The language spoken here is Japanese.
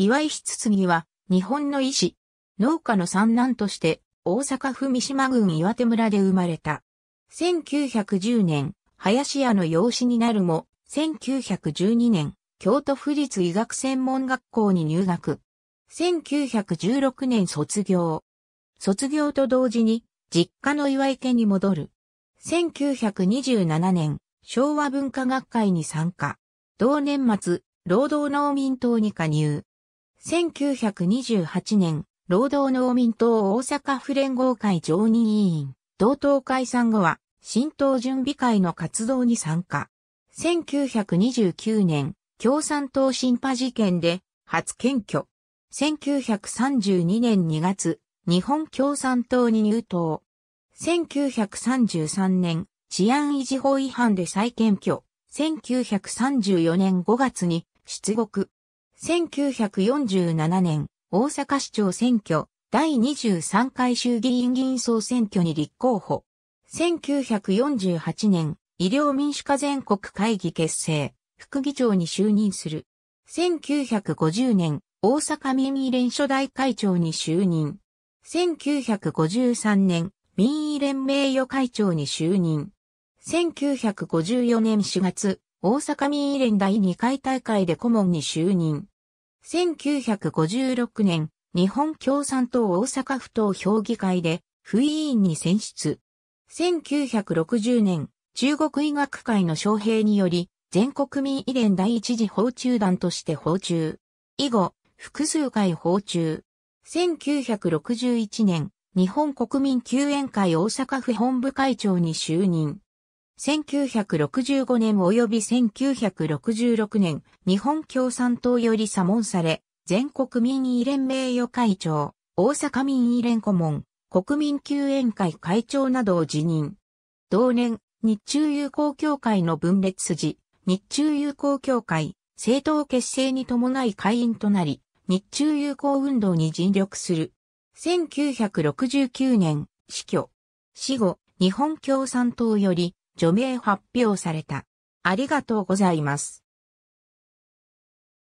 岩井筆継は、日本の医師、農家の三男として、大阪府三島郡岩手村で生まれた。1910年、林家の養子になるも、1912年、京都府立医学専門学校に入学。1916年卒業。卒業と同時に、実家の岩井家に戻る。1927年、昭和文化学会に参加。同年末、労働農民党に加入。1928年、労働農民党大阪府連合会常任委員、同党解散後は、新党準備会の活動に参加。1929年、共産党新派事件で、初検挙。1932年2月、日本共産党に入党。1933年、治安維持法違反で再検挙。1934年5月に出獄。1947年、大阪市長選挙、第23回衆議院議員総選挙に立候補。1948年、医療民主化全国会議結成、副議長に就任する。1950年、大阪民医連初代会長に就任。1953年、民医連名誉会長に就任。1954年4月、大阪民医連第2回大会で顧問に就任。1956年、日本共産党大阪府党評議会で、府委員に選出。1960年、中国医学会の招聘により、全国民医連第一次訪中団として訪中。以後、複数回訪中。1961年、日本国民救援会大阪府本部会長に就任。1965年及び1966年、日本共産党より左門され、全国民医連名誉会長、大阪民医連顧問、国民救援会会長などを辞任。同年、日中友好協会の分裂筋、日中友好協会、政党結成に伴い会員となり、日中友好運動に尽力する。1969年、死去。死後、日本共産党より除名発表された。ありがとうございます。